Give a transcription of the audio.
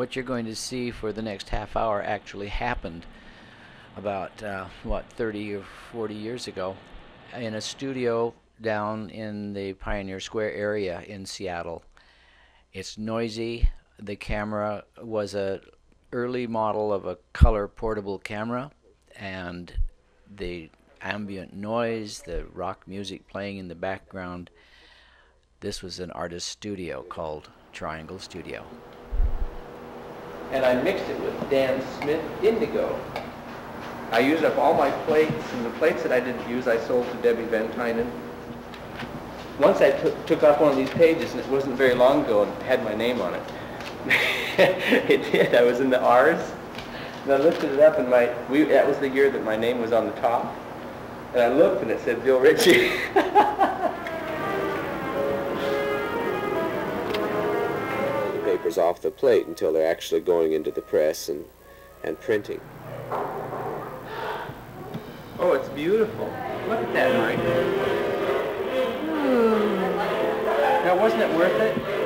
what you're going to see for the next half hour actually happened about, what, 30 or 40 years ago in a studio down in the Pioneer Square area in Seattle. It's noisy. The camera was an early model of a color portable camera, and the ambient noise, the rock music playing in the background. This was an artist's studio called Triangle Studio. And I mixed it with Dan Smith Indigo. I used up all my plates, and the plates that I didn't use I sold to Debbie Van Tynen. Once I took off one of these pages, and it wasn't very long ago, and had my name on it. It did. I was in the R's. And I lifted it up, and that was the year that my name was on the top. And I looked, and it said Bill Ritchie. The paper's off the plate until they're actually going into the press and printing. Oh, it's beautiful. Look at that right there. Now, wasn't it worth it?